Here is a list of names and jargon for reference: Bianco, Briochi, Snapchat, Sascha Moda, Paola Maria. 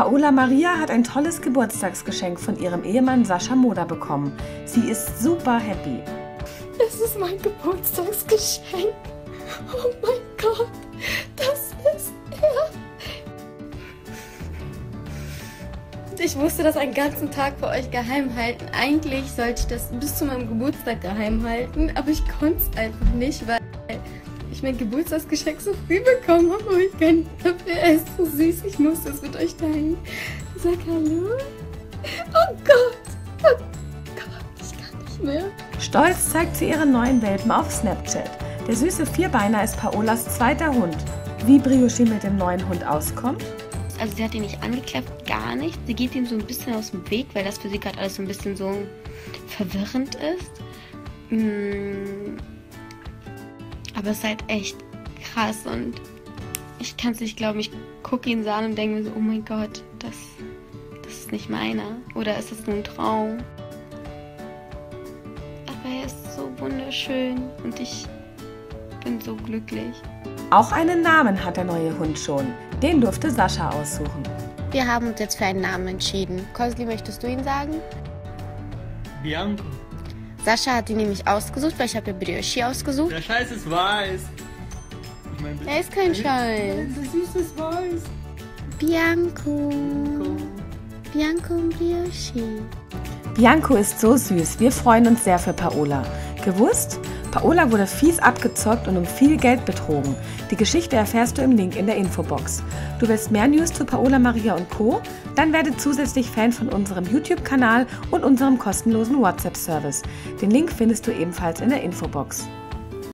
Paola Maria hat ein tolles Geburtstagsgeschenk von ihrem Ehemann Sascha Moda bekommen. Sie ist super happy. Das ist mein Geburtstagsgeschenk. Oh mein Gott, das ist er. Ich musste das einen ganzen Tag für euch geheim halten. Eigentlich sollte ich das bis zu meinem Geburtstag geheim halten, aber ich konnte es einfach nicht, weil ich mein Geburtstagsgeschenk so früh bekommen habe, aber ich kann nicht dafür. Er ist so süß, ich muss das mit euch teilen. Sag hallo. Oh Gott, ich kann nicht mehr. Stolz zeigt sie ihren neuen Welpen auf Snapchat. Der süße Vierbeiner ist Paolas zweiter Hund. Wie Briochi mit dem neuen Hund auskommt? Also sie hat ihn nicht angeklappt, gar nicht. Sie geht ihm so ein bisschen aus dem Weg, weil das für sie gerade alles so ein bisschen so verwirrend ist. Aber es ist halt echt krass und ich kann es nicht glauben. Ich gucke ihn so an und denke mir so, oh mein Gott, das ist nicht meiner. Oder ist das nur ein Traum? Aber er ist so wunderschön und ich bin so glücklich. Auch einen Namen hat der neue Hund schon. Den durfte Sascha aussuchen. Wir haben uns jetzt für einen Namen entschieden. Kosli, möchtest du ihn sagen? Bianco. Sascha hat ihn nämlich ausgesucht, weil ich habe ja Briochi ausgesucht. Der Scheiß ist weiß. Ich mein, er ist kein Scheiß. Das Süße ist weiß. Bianco. Bianco und Briochi. Bianco ist so süß. Wir freuen uns sehr für Paola. Gewusst? Paola wurde fies abgezockt und um viel Geld betrogen. Die Geschichte erfährst du im Link in der Infobox. Du willst mehr News zu Paola Maria und Co.? Dann werde zusätzlich Fan von unserem YouTube-Kanal und unserem kostenlosen WhatsApp-Service. Den Link findest du ebenfalls in der Infobox.